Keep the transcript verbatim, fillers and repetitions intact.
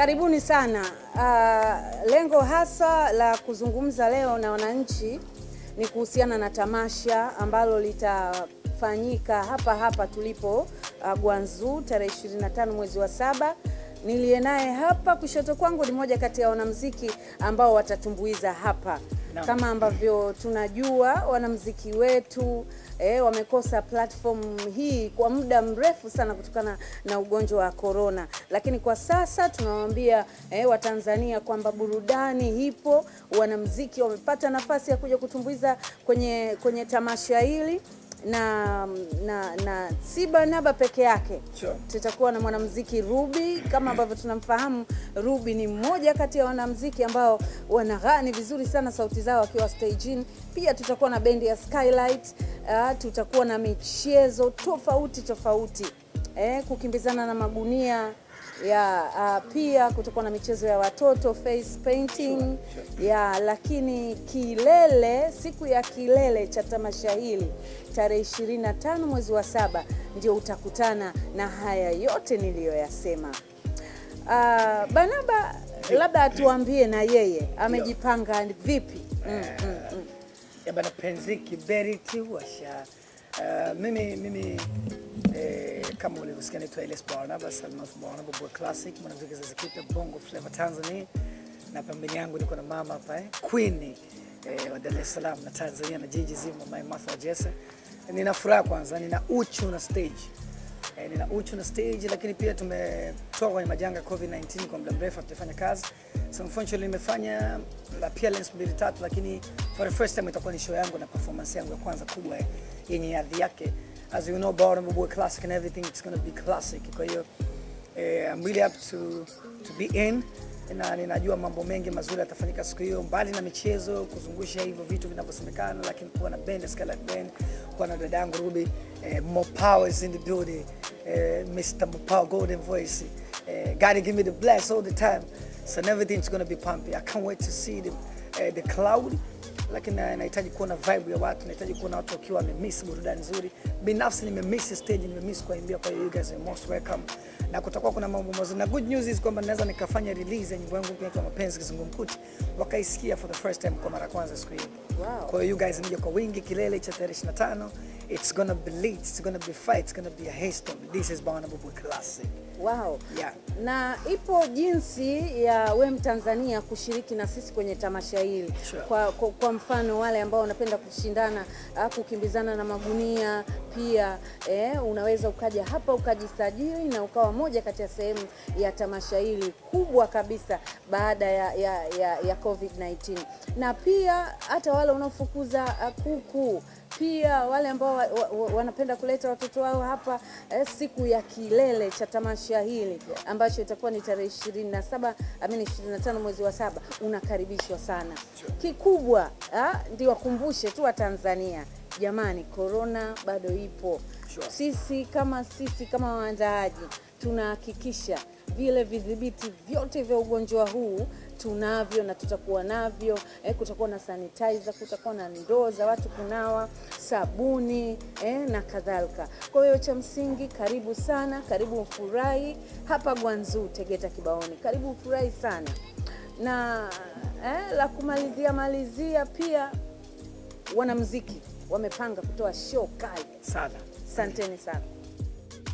Karibuni sana. Uh, lengo hasa la kuzungumza leo na wananchi ni kuhusiana na tamasha ambalo litafanyika hapa hapa tulipo uh, Gwanzu tarehe ishirini na tano mwezi wa saba. Nilie naye hapa kushoto kwangu ni moja kati ya wanamuziki ambao watatumbuiza hapa. No. Kama ambavyo tunajua wanamuziki wetu eh, wamekosa platform hii kwa muda mrefu sana kutokana na ugonjwa wa corona. Lakini kwa sasa tunawaambia eh, Watanzania kwamba burudani ipo, wanamuziki wamepata nafasi ya kuja kutumbuiza kwenye kwenye tamasha hili. Na na na Siba Naba peke yake. Sure. Tutakuwa na mwanamuziki Ruby. Kama ambavyo tunamfahamu, Ruby ni mmoja kati ya wanamuziki ambao wanagani vizuri sana, sauti zao wakiwa staging. Pia tutakuwa na bendi ya Skylight, uh, tutakuwa na michezo tofauti tofauti. Eh, kukimbizana na magunia ya uh, pia kutakuwa na michezo ya watoto, face painting. Sure, sure. Ya lakini kilele, siku ya kilele cha tamasha hili tarehe ishirini na tano mwezi wa saba ndio utakutana na haya yote niliyoyasema. Uh, Banaba labda atuambie na yeye amejipanga vipi. Mm, mm, mm. Ya bana penziki beriti washa. Uh, mimi mimi eh, kama ulivyosikia naitwa Elias Barnaba, Salmas Barnaba Boy Classic, mwanamuziki zazikita Bongo Flavor Tanzania. Na pembeni yangu niko na mama hapa eh, Queen eh, wa Dar es Salaam na Tanzania na jiji zima my Martha Jesse. Nina furaha kwanza, nina uchu na stage. Eh, nina uchu na stage, lakini pia tumetoka kwenye majanga COVID kumi na tisa kwa muda mrefu tutafanya kazi. So unfortunately nimefanya appearance mbili tatu, lakini for the first time itakuwa ni show yangu na performance yangu ya kwanza kubwa eh, yenye hadhi yake. As you know, Barnaba Boy Classic and everything, it's going to be classic. Kwa hiyo eh, I'm really up to to be in. Na ninajua mambo mengi mazuri yatafanyika siku hiyo, mbali na michezo, kuzungusha hivyo vitu vinavyosemekana, lakini kuwa na band Scarlet Band, kuwa na dadangu Ruby, eh, more powers in the building, eh, Mister Power Golden Voice, eh, gotta give me the bless all the time. So everything's going to be pumping. I can't wait to see the eh, the cloud. Lakini nahitaji kuona vibe ya watu, nahitaji kuona watu wakiwa wamemiss burudani nzuri. Binafsi nimemiss stage, nimemiss kuimbia, kwa hiyo you guys are most welcome. Na kutakuwa kuna mambo mazuri. Na good news is kwamba naweza nikafanya release ya nyimbo yangu kwa mapenzi Kizungumkuti, wakaisikia for the first time kwa mara kwanza siku hiyo. Wow. Kwa hiyo you guys mje kwa wingi kilele cha tarehe ishirini na tano. It's gonna be lit, it's gonna be fight, it's gonna be a hailstorm. This is Barnaba Boy Classic. Wow. Yeah. Na ipo jinsi ya we Mtanzania kushiriki na sisi kwenye tamasha hili. Sure. Kwa, kwa kwa mfano wale ambao wanapenda kushindana, kukimbizana na magunia, pia eh, unaweza ukaja hapa ukajisajili na ukawa moja kati ya sehemu ya tamasha hili kubwa kabisa baada ya ya ya, ya COVID kumi na tisa. Na pia hata wale wanaofukuza kuku, pia wale ambao wa, wa, wa, wanapenda kuleta watoto wao hapa eh, siku ya kilele cha tamasha hili ambacho itakuwa ni tarehe ishirini na saba, amini ishirini na tano mwezi wa saba, unakaribishwa sana. Kikubwa ndio wakumbushe tu wa Tanzania, jamani, corona bado ipo. Sure. Sisi kama sisi kama waandaaji tunahakikisha vile vidhibiti vyote vya ugonjwa huu tunavyo na tutakuwa navyo. Eh, kutakuwa na sanitizer, kutakuwa na ndoo za watu kunawa, sabuni eh, na kadhalika. Kwa hiyo cha msingi, karibu sana, karibu ufurahi hapa Gwanzu Tegeta Kibaoni. Karibu ufurahi sana. Na eh, la kumalizia malizia, pia wanamuziki wamepanga kutoa show kali sana. Asanteni sana.